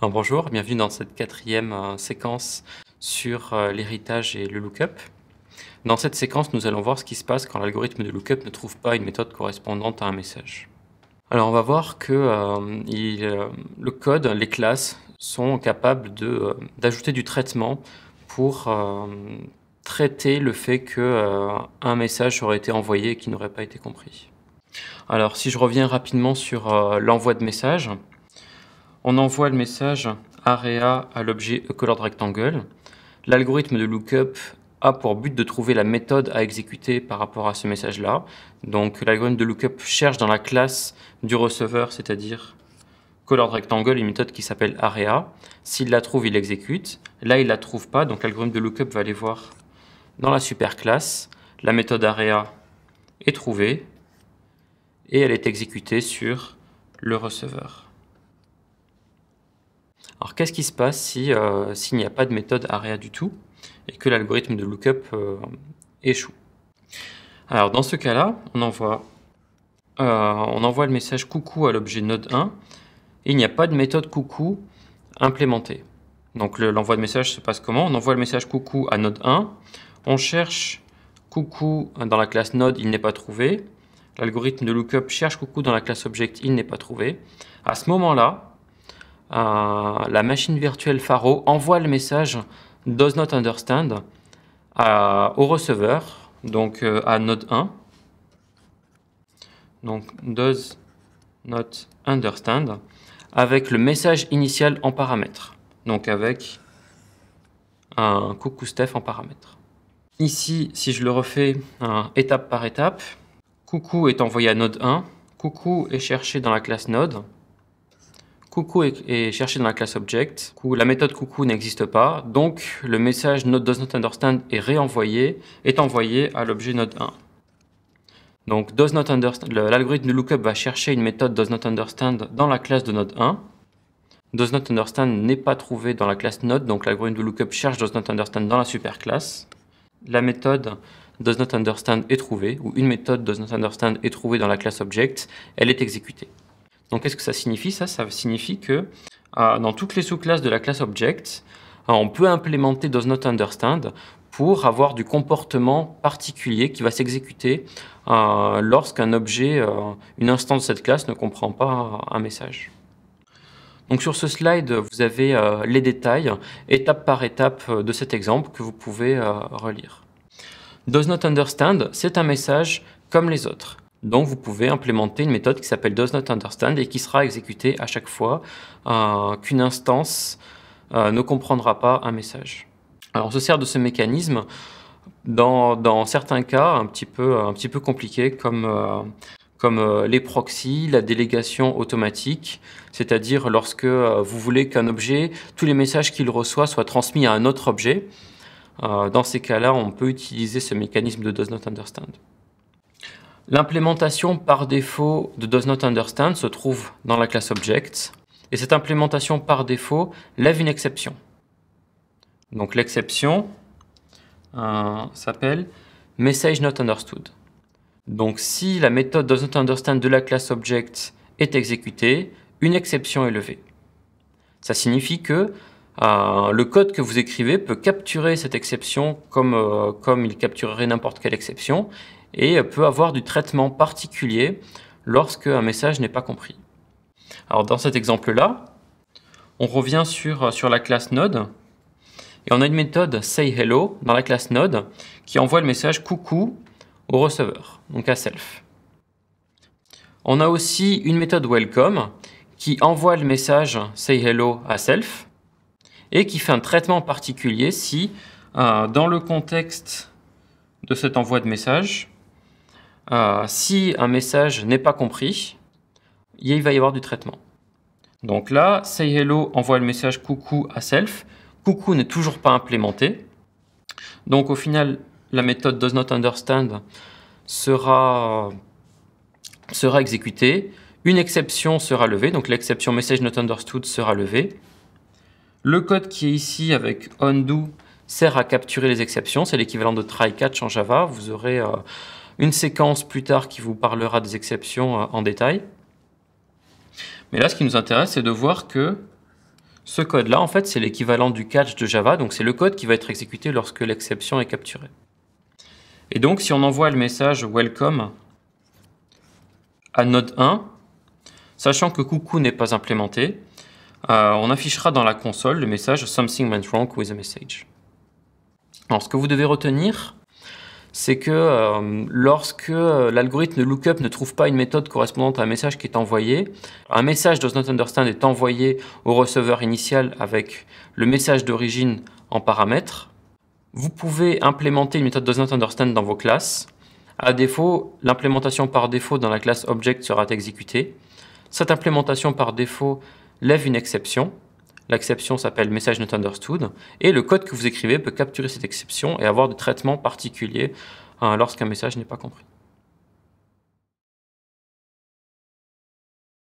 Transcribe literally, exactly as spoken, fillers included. Alors, bonjour, bienvenue dans cette quatrième euh, séquence sur euh, l'héritage et le lookup. Dans cette séquence, nous allons voir ce qui se passe quand l'algorithme de lookup ne trouve pas une méthode correspondante à un message. Alors on va voir que euh, il, euh, le code, les classes, sont capables de, euh, d'ajouter du traitement pour euh, traiter le fait qu'un euh, message aurait été envoyé et qui n'aurait pas été compris. Alors si je reviens rapidement sur euh, l'envoi de message, on envoie le message area à l'objet ColoredRectangle. L'algorithme de lookup a pour but de trouver la méthode à exécuter par rapport à ce message-là. Donc l'algorithme de lookup cherche dans la classe du receveur, c'est-à-dire ColoredRectangle, une méthode qui s'appelle area. S'il la trouve, il l'exécute. Là, il ne la trouve pas, donc l'algorithme de lookup va aller voir dans la superclasse. La méthode area est trouvée et elle est exécutée sur le receveur. Alors qu'est-ce qui se passe si, euh, s'il n'y a pas de méthode area du tout et que l'algorithme de lookup euh, échoue? Alors dans ce cas-là, on envoie, euh, on envoie le message coucou à l'objet node un et il n'y a pas de méthode coucou implémentée. Donc l'envoi le, de message se passe comment? On envoie le message coucou à node un, on cherche coucou dans la classe node, il n'est pas trouvé. L'algorithme de lookup cherche coucou dans la classe object, il n'est pas trouvé. À ce moment-là, Euh, la machine virtuelle Pharo envoie le message doesNotUnderstand au receveur, donc euh, à node un. Donc doesNotUnderstand avec le message initial en paramètre, donc avec un coucou Steph en paramètre. Ici, si je le refais euh, étape par étape, coucou est envoyé à node un, coucou est cherché dans la classe node. Coucou est cherché dans la classe object. La méthode coucou n'existe pas, donc le message doesNotUnderstand est réenvoyé, est envoyé à l'objet node un. Donc l'algorithme de lookup va chercher une méthode doesNotUnderstand dans la classe de node un. doesNotUnderstand n'est pas trouvé dans la classe node, donc l'algorithme de lookup cherche doesNotUnderstand dans la superclasse. La méthode doesNotUnderstand est trouvée, ou une méthode doesNotUnderstand est trouvée dans la classe object, elle est exécutée. Donc qu'est-ce que ça signifie? Ça, ça signifie que euh, dans toutes les sous-classes de la classe Object, euh, on peut implémenter doesNotUnderstand pour avoir du comportement particulier qui va s'exécuter euh, lorsqu'un objet, euh, une instance de cette classe ne comprend pas un message. Donc sur ce slide, vous avez euh, les détails, étape par étape de cet exemple que vous pouvez euh, relire. doesNotUnderstand, c'est un message comme les autres. Donc vous pouvez implémenter une méthode qui s'appelle doesNotUnderstand et qui sera exécutée à chaque fois euh, qu'une instance euh, ne comprendra pas un message. Alors on se sert de ce mécanisme dans, dans certains cas un petit peu, un petit peu compliqués comme, euh, comme euh, les proxys, la délégation automatique, c'est-à-dire lorsque euh, vous voulez qu'un objet, tous les messages qu'il reçoit soient transmis à un autre objet. Euh, dans ces cas-là, on peut utiliser ce mécanisme de doesNotUnderstand. L'implémentation par défaut de doesNotUnderstand se trouve dans la classe Object et cette implémentation par défaut lève une exception. Donc l'exception euh, s'appelle MessageNotUnderstood. Donc si la méthode doesNotUnderstand de la classe Object est exécutée, une exception est levée. Ça signifie que Euh, le code que vous écrivez peut capturer cette exception comme, euh, comme il capturerait n'importe quelle exception et peut avoir du traitement particulier lorsque un message n'est pas compris. Alors dans cet exemple-là, on revient sur, sur la classe Node et on a une méthode sayHello dans la classe Node qui envoie le message coucou au receveur, donc à self. On a aussi une méthode welcome qui envoie le message sayHello à self et qui fait un traitement particulier si, euh, dans le contexte de cet envoi de message, euh, si un message n'est pas compris, il va y avoir du traitement. Donc là, sayHello envoie le message coucou à self, coucou n'est toujours pas implémenté, donc au final, la méthode doesNotUnderstand sera, sera exécutée, une exception sera levée, donc l'exception MessageNotUnderstood sera levée. Le code qui est ici avec undo sert à capturer les exceptions, c'est l'équivalent de try catch en Java. Vous aurez euh, une séquence plus tard qui vous parlera des exceptions euh, en détail. Mais là, ce qui nous intéresse, c'est de voir que Ce code-là, en fait, c'est l'équivalent du catch de Java, donc c'est le code qui va être exécuté lorsque l'exception est capturée. Et donc, si on envoie le message welcome à node un, sachant que coucou n'est pas implémenté, euh, on affichera dans la console le message something went wrong with a message. Alors, ce que vous devez retenir, c'est que euh, lorsque l'algorithme lookup ne trouve pas une méthode correspondante à un message qui est envoyé, un message doesNotUnderstand est envoyé au receveur initial avec le message d'origine en paramètre. Vous pouvez implémenter une méthode doesNotUnderstand dans vos classes. À défaut, l'implémentation par défaut dans la classe Object sera exécutée. Cette implémentation par défaut lève une exception. L'exception s'appelle MessageNotUnderstood et le code que vous écrivez peut capturer cette exception et avoir des traitements particuliers hein, lorsqu'un message n'est pas compris.